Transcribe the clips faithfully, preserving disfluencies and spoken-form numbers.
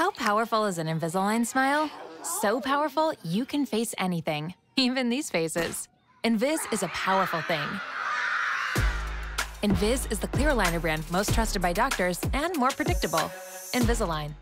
How powerful is an Invisalign smile? So powerful, you can face anything, even these faces. Invis is a powerful thing. Invis is the clear aligner brand most trusted by doctors and more predictable. Invisalign.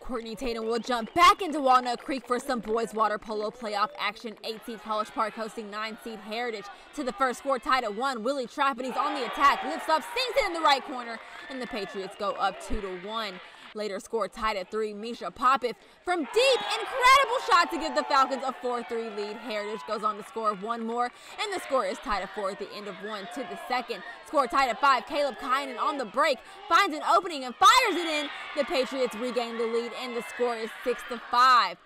Courtney Tatum will jump back into Walnut Creek for some boys water polo playoff action. eight seed College Park hosting nine seed Heritage. To the first score, tied at one. Willie Trapanese on the attack, lifts up, sinks it in the right corner, and the Patriots go up two to one. Later score tied at three, Misha Popov from deep, incredible shot to give the Falcons a four three lead. Heritage goes on to score one more, and the score is tied at four at the end of one to the second. Score tied at five, Caleb Cayanan on the break, finds an opening and fires it in. The Patriots regain the lead, and the score is six to five.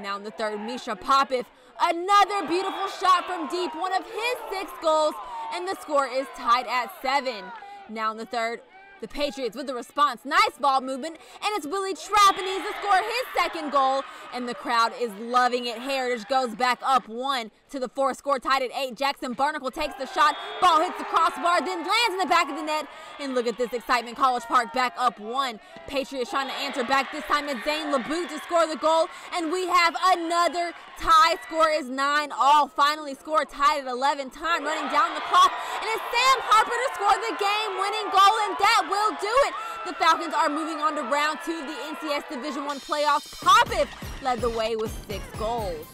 Now in the third, Misha Popov, another beautiful shot from deep, one of his six goals, and the score is tied at seven. Now in the third, the Patriots with the response, nice ball movement, and it's Willie Trapanese to score his second goal, and the crowd is loving it. Heritage goes back up one to the fourth, score tied at eight. Jackson Barnacal takes the shot, ball hits the crossbar, then lands in the back of the net, and look at this excitement. College Park back up one. Patriots trying to answer back, this time it's Zane LeBut to score the goal, and we have another tie. Score is nine all. Finally, score tied at eleven, time running down the clock, and it's Sam Harper to score the game-winning goal, and that will do it. The Falcons are moving on to round two of the N C S Division one playoffs. Popov led the way with six goals.